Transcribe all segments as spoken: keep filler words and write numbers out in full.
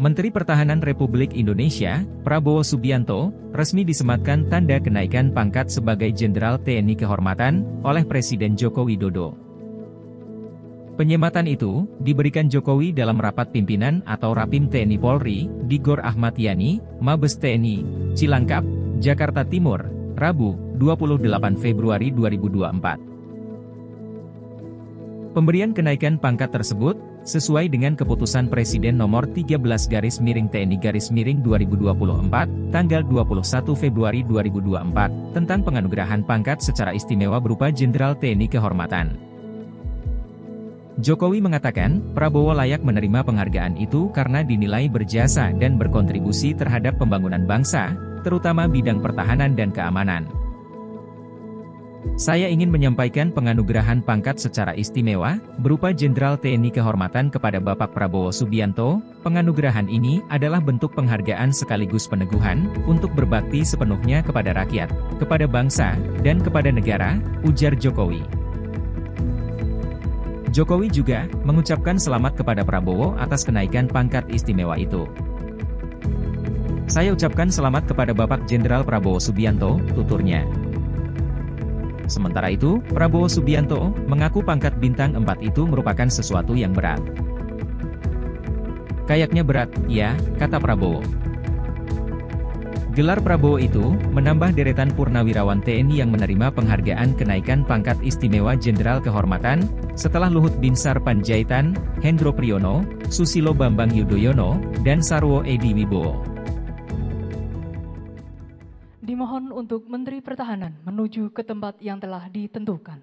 Menteri Pertahanan Republik Indonesia, Prabowo Subianto, resmi disematkan tanda kenaikan pangkat sebagai Jenderal T N I Kehormatan oleh Presiden Joko Widodo. Penyematan itu diberikan Jokowi dalam rapat pimpinan atau Rapim T N I Polri di Gor Ahmad Yani, Mabes T N I, Cilangkap, Jakarta Timur, Rabu, dua puluh delapan Februari dua ribu dua puluh empat. Pemberian kenaikan pangkat tersebut sesuai dengan keputusan Presiden nomor tiga belas garis miring T N I garis miring dua ribu dua puluh empat, tanggal dua puluh satu Februari dua ribu dua puluh empat, tentang penganugerahan pangkat secara istimewa berupa Jenderal T N I Kehormatan. Jokowi mengatakan, Prabowo layak menerima penghargaan itu karena dinilai berjasa dan berkontribusi terhadap pembangunan bangsa, terutama bidang pertahanan dan keamanan. Saya ingin menyampaikan penganugerahan pangkat secara istimewa, berupa Jenderal T N I Kehormatan kepada Bapak Prabowo Subianto. Penganugerahan ini adalah bentuk penghargaan sekaligus peneguhan, untuk berbakti sepenuhnya kepada rakyat, kepada bangsa, dan kepada negara, ujar Jokowi. Jokowi juga mengucapkan selamat kepada Prabowo atas kenaikan pangkat istimewa itu. Saya ucapkan selamat kepada Bapak Jenderal Prabowo Subianto, tuturnya. Sementara itu, Prabowo Subianto mengaku pangkat bintang empat itu merupakan sesuatu yang berat. Kayaknya berat, ya, kata Prabowo. Gelar Prabowo itu menambah deretan Purnawirawan T N I yang menerima penghargaan kenaikan pangkat istimewa Jenderal Kehormatan, setelah Luhut Binsar Pandjaitan, Hendro Priyono, Susilo Bambang Yudhoyono, dan Sarwo Edhie Wibowo. Dimohon untuk Menteri Pertahanan menuju ke tempat yang telah ditentukan.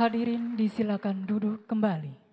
Hadirin, disilakan duduk kembali.